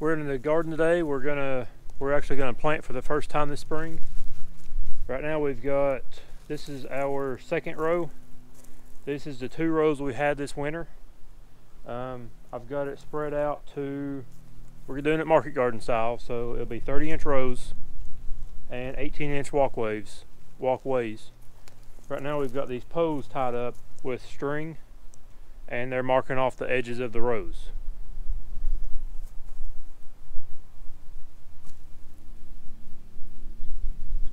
We're in the garden today. We're actually gonna plant for the first time this spring. Right now we've got, this is our second row. This is the two rows we had this winter. I've got it spread out to, we're doing it market garden style, so it'll be 30-inch rows and 18-inch walkways. Right now we've got these poles tied up with string, and they're marking off the edges of the rows.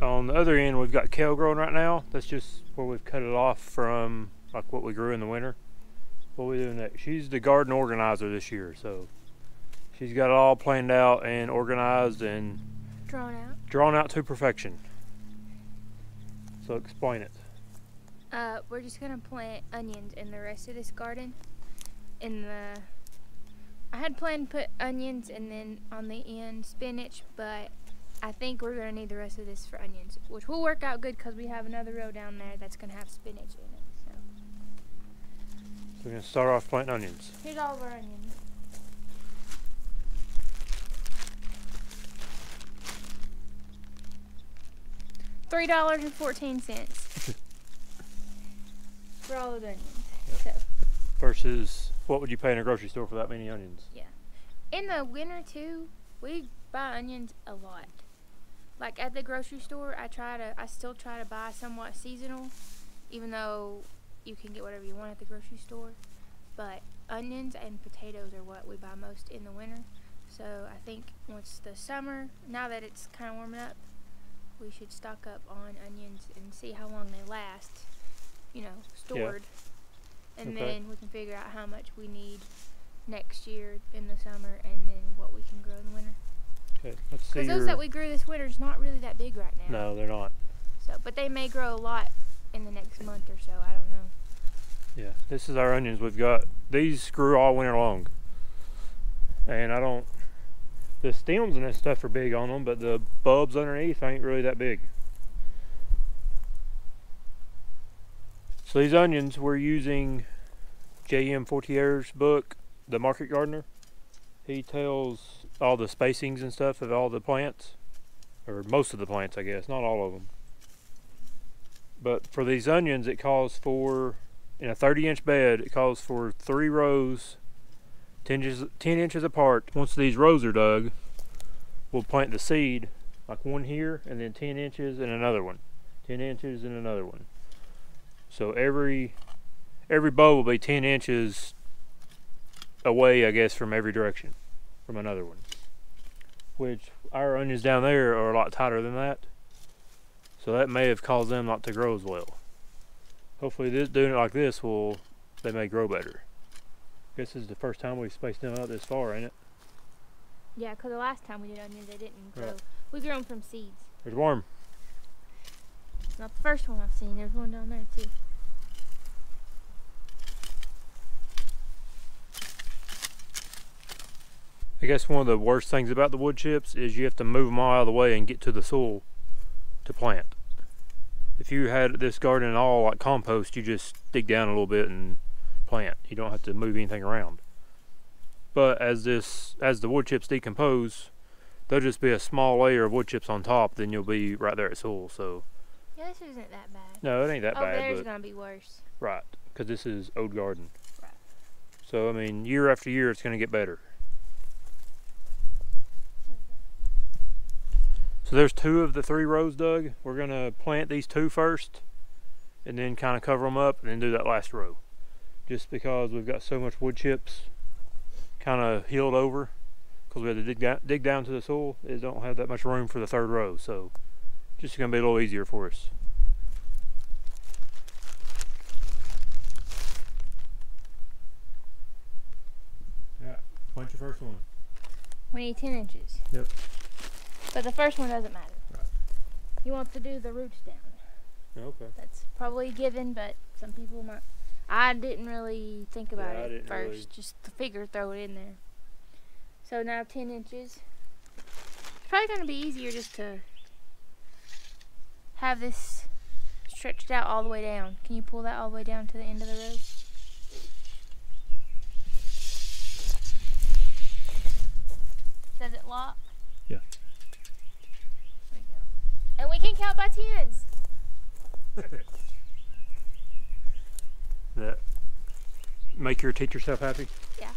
On the other end, we've got kale growing right now. That's just where we've cut it off from like what we grew in the winter. What we doing next? She's the garden organizer this year, so she's got it all planned out and organized and drawn out to perfection. So explain it. We're just gonna plant onions in the rest of this garden. I had planned to put onions and then on the end spinach, but I think we're gonna need the rest of this for onions, which will work out good because we have another row down there that's gonna have spinach in it. So we're gonna start off planting onions. Here's all of our onions. $3.14 for all of the onions. Yep. So. Versus what would you pay in a grocery store for that many onions? Yeah. In the winter too, we buy onions a lot. Like at the grocery store, I still try to buy somewhat seasonal, even though you can get whatever you want at the grocery store. But onions and potatoes are what we buy most in the winter. So I think once the summer, now that it's kind of warming up, we should stock up on onions and see how long they last, you know, stored. Yeah. And then we can figure out how much we need next year in the summer and then what we can grow in the winter. Okay, let's see. Because those that we grew this winter is not really that big right now. No, they're not. So, but they may grow a lot in the next month or so, I don't know. Yeah, this is our onions. We've got, these grew all winter long. And I don't, the stems and that stuff are big on them, but the bulbs underneath ain't really that big. So these onions, we're using JM Fortier's book, The Market Gardener. He tells all the spacings and stuff of all the plants, or most of the plants, I guess, not all of them. But for these onions, it calls for, in a 30-inch bed, it calls for 3 rows, 10 inches apart. Once these rows are dug, we'll plant the seed, like one here, and then 10 inches and another one. 10 inches and another one. So every bow will be 10 inches away, I guess, from every direction, from another one. Which our onions down there are a lot tighter than that, so that may have caused them not to grow as well. Hopefully, doing it like this they may grow better. This is the first time we've spaced them out this far, ain't it? Yeah, because the last time we did onions, they didn't grow. Right. We grew them from seeds. There's one. Not the first one I've seen. There's one down there too. I guess one of the worst things about the wood chips is you have to move them all out of the way and get to the soil to plant. If you had this garden all like compost, you just dig down a little bit and plant. You don't have to move anything around. But as the wood chips decompose, there'll just be a small layer of wood chips on top, then you'll be right there at soil. So yeah, this isn't that bad. No, it ain't that bad. Oh, there's gonna be worse. Right, because this is old garden. Right. So I mean, year after year, it's gonna get better. So there's 2 of the 3 rows dug. We're gonna plant these 2 first and then kind of cover them up and then do that last row. Just because we've got so much wood chips kind of healed over because we had to dig down to the soil, it don't have that much room for the 3rd row. So just gonna be a little easier for us. Yeah, plant your first one. We need 10 inches. Yep. But the first one doesn't matter. Right. You want to do the roots down. Okay. That's probably a given, but some people might. I didn't really think about it at first. Really. Just the figure, throw it in there. So now 10 inches. It's probably going to be easier just to have this stretched out all the way down. Can you pull that all the way down to the end of the row? lock? Yeah. There we go. And we can count by tens. That make your teacher self happy? Yeah.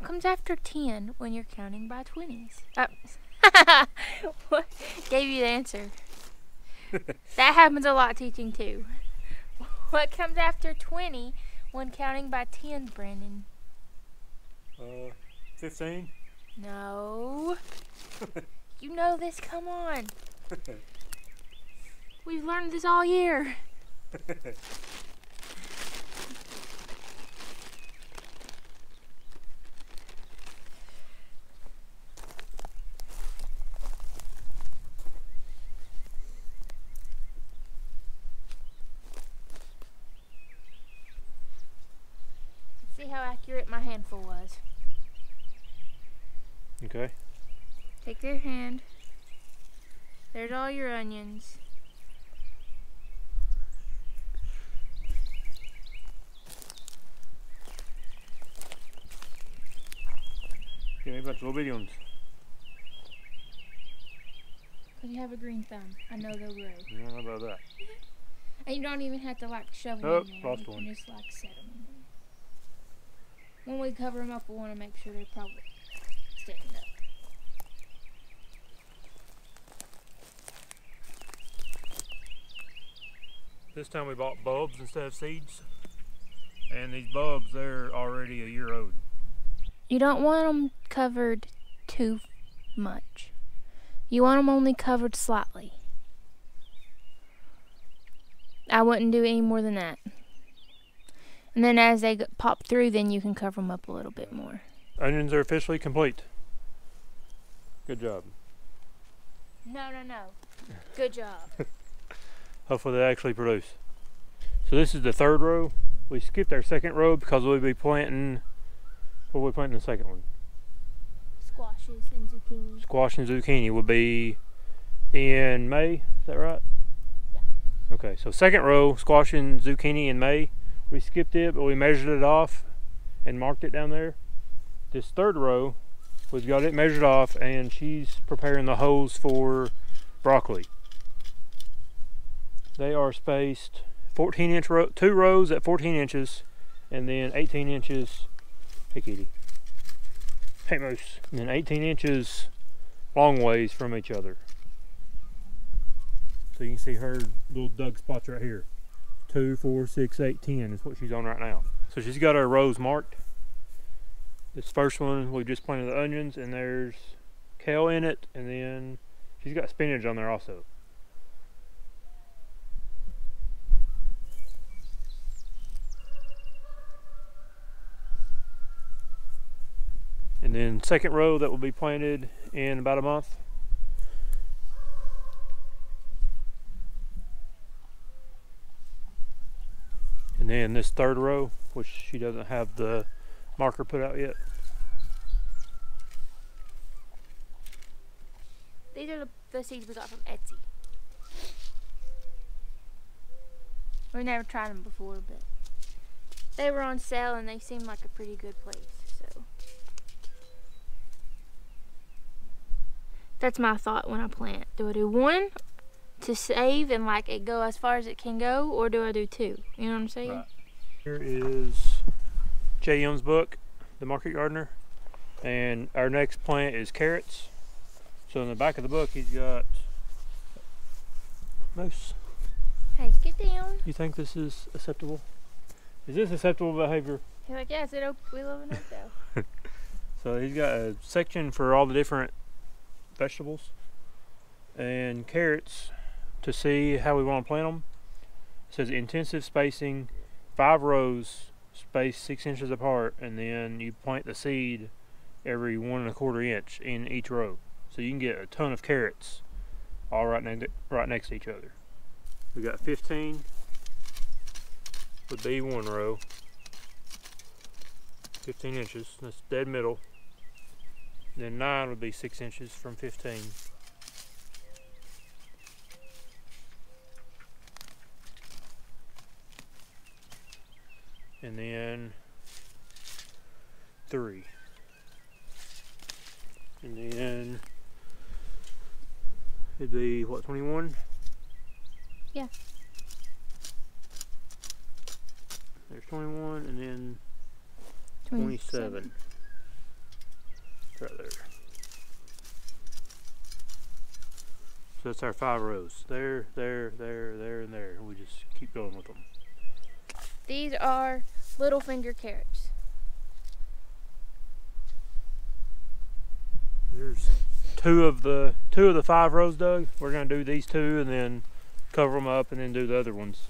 What comes after 10 when you're counting by 20s? What gave you the answer? That happens a lot teaching too. What comes after 20 when counting by 10s, Brandon? 15? No. You know this, come on. We've learned this all year. Accurate my handful was. Okay. Take your hand. There's all your onions. Give me a bunch of little bitty ones. Because you have a green thumb. I know they'll grow. You don't know about that. And you don't even have to like shove them in there. Lost one. You just like set them in there. When we cover them up, we want to make sure they're probably standing up. This time we bought bulbs instead of seeds. And these bulbs, they're already a year old. You don't want them covered too much. You want them only covered slightly. I wouldn't do any more than that. And then as they pop through, then you can cover them up a little bit more. Onions are officially complete. Good job. No, no, no. Good job. Hopefully they actually produce. So this is the third row. We skipped our second row because we'll be planting, what are we planting the second one? Squashes and zucchini. Squash and zucchini will be in May, is that right? Yeah. Okay, so second row, squash and zucchini in May. We skipped it, but we measured it off and marked it down there. This third row, we've got it measured off, and she's preparing the holes for broccoli. They are spaced 14-inch row, two rows at 14 inches, and then 18 inches, hey kitty, hey moose, and then 18 inches long ways from each other. So you can see her little dug spots right here. 2, 4, 6, 8, 10 is what she's on right now. So she's got her rows marked. This first one, we just planted the onions and there's kale in it, and then she's got spinach on there also. And then second row, that will be planted in about a month. And then this third row, which she doesn't have the marker put out yet. These are the seeds we got from Etsy. We've never tried them before, but they were on sale and they seemed like a pretty good place, so. That's my thought when I plant. Do I do one to save and like it go as far as it can go, or do I do two? You know what I'm saying? Right. Here is JM's book, The Market Gardener, and our next plant is carrots. So in the back of the book, he's got moose. Hey, get down. You think this is acceptable? Is this acceptable behavior? You're like, yes, we love it though. So he's got a section for all the different vegetables and carrots, to see how we want to plant them. It says intensive spacing, 5 rows spaced 6 inches apart, and then you plant the seed every 1 1/4 inch in each row. So you can get a ton of carrots all right next to each other. We got 15 would be one row, 15 inches, that's dead middle. Then 9 would be 6 inches from 15. and then 3, and then it'd be what, 21? Yeah, there's 21, and then 27 right there. So that's our 5 rows. There, there, there, there, and there. We just keep going with them. These are little finger carrots. There's two of the 5 rows, Doug. We're gonna do these 2 and then cover them up and then do the other ones.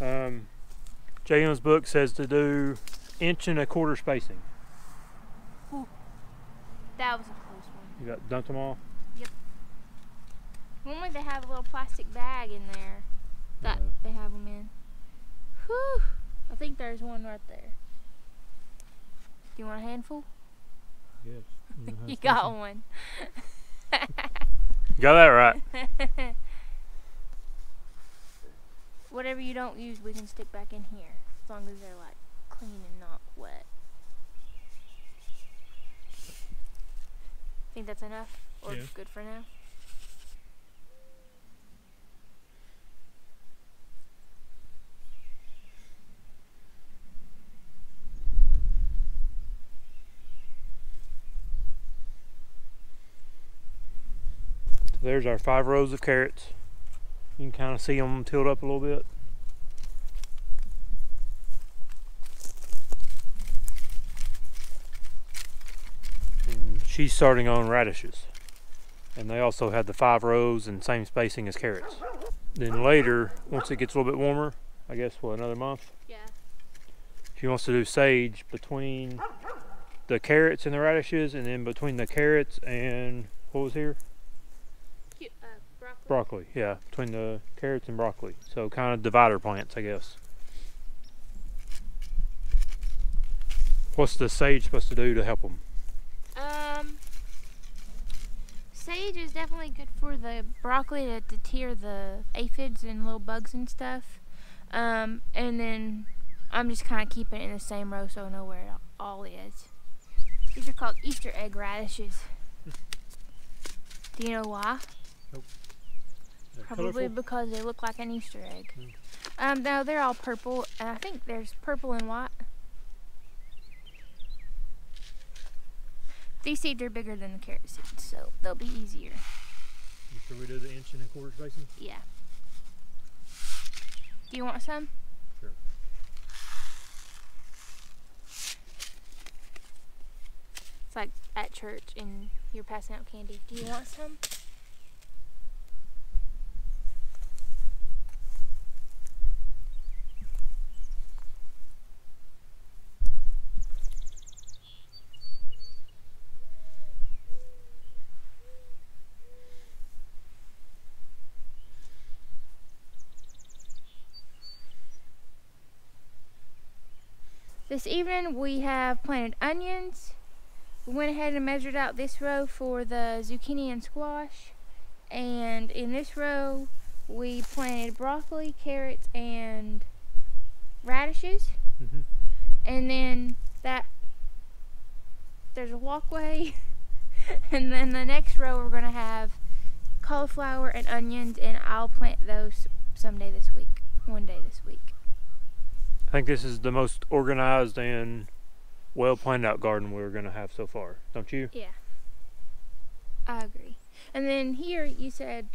JM's book says to do 1 1/4" spacing. Ooh, that was a close one. You got dumped them all? Normally they have a little plastic bag in there that they have them in. Whew! I think there's one right there. Do you want a handful? Yes. You got one. Got that right. Whatever you don't use, we can stick back in here. As long as they're like clean and not wet. Think that's enough? Or yeah. Good for now? There's our 5 rows of carrots. You can kind of see them tilt up a little bit. And she's starting on radishes. And they also had the 5 rows and same spacing as carrots. Then later, once it gets a little bit warmer, I guess, what, another month? Yeah. She wants to do sage between the carrots and the radishes, and then between the carrots and, what was here? Broccoli, yeah, between the carrots and broccoli. So kind of divider plants, I guess. What's the sage supposed to do to help them? Sage is definitely good for the broccoli to deter the aphids and little bugs and stuff. And then I'm just kind of keeping it in the same row so I know where it all is. These are called Easter egg radishes. Do you know why? Nope. Probably colorful? Because they look like an Easter egg. Mm. No, they're all purple, and I think there's purple and white. These seeds are bigger than the carrot seeds, so they'll be easier. You sure we do the 1 1/4" spacing? Yeah. Do you want some? Sure. It's like at church, and you're passing out candy. Do you want some? This evening we have planted onions. We went ahead and measured out this row for the zucchini and squash. And in this row we planted broccoli, carrots, and radishes. Mm-hmm. And then there's a walkway. And then the next row we're gonna have cauliflower and onions, and I'll plant those someday this week, one day this week. I think this is the most organized and well planned out garden we're gonna have so far, don't you? Yeah, I agree. And then here you said,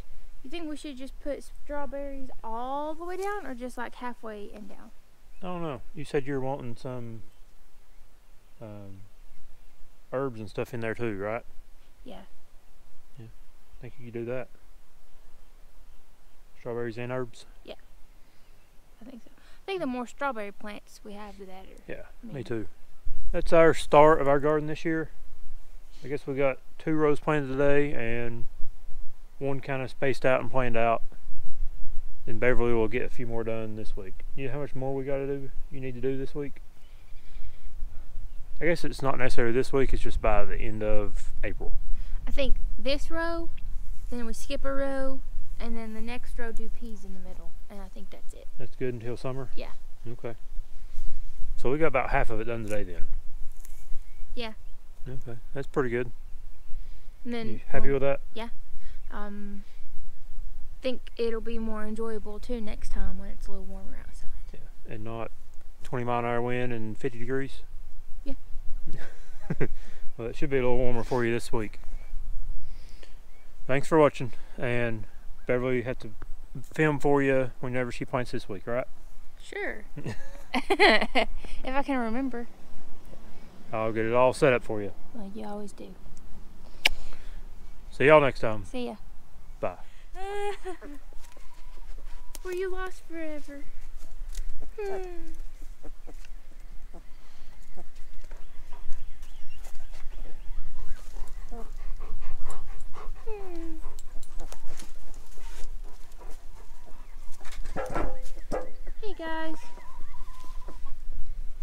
you think we should just put strawberries all the way down or just like halfway and down? I don't know. You said you're wanting some herbs and stuff in there too, right? Yeah. Yeah, I think you could do that. Strawberries and herbs? Yeah, I think so. I think the more strawberry plants we have, the better. Yeah, me too. That's our start of our garden this year. I guess we got 2 rows planted today and 1 kind of spaced out and planned out. And Beverly will get a few more done this week. You know how much more we got to do? You need to do this week? I guess it's not necessarily this week. It's just by the end of April. I think this row, then we skip a row, and then the next row do peas in the middle. And I think that's it. That's good until summer? Yeah. Okay. So we got about half of it done today then? Yeah. Okay, that's pretty good. And then, you happy with that? Yeah. Think it'll be more enjoyable too next time when it's a little warmer outside. Yeah, and not 20-mile-an-hour wind and 50 degrees? Yeah. Well, it should be a little warmer for you this week. Thanks for watching, and Beverly had to film for you whenever she plants this week, right? Sure. If I can remember. I'll get it all set up for you. Like you always do. See y'all next time. See ya. Bye. Were you lost forever? Hey guys.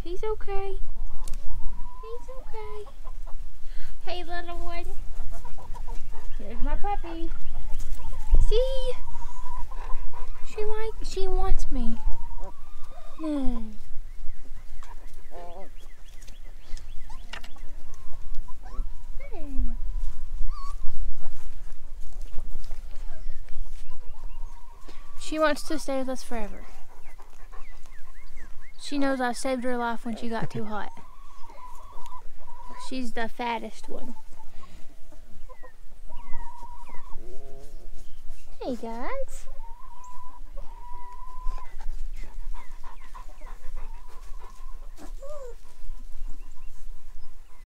He's okay. He's okay. Hey little one. Here's my puppy. See? She wants me. No. She wants to stay with us forever. She knows I saved her life when she got too hot. She's the fattest one. Hey guys.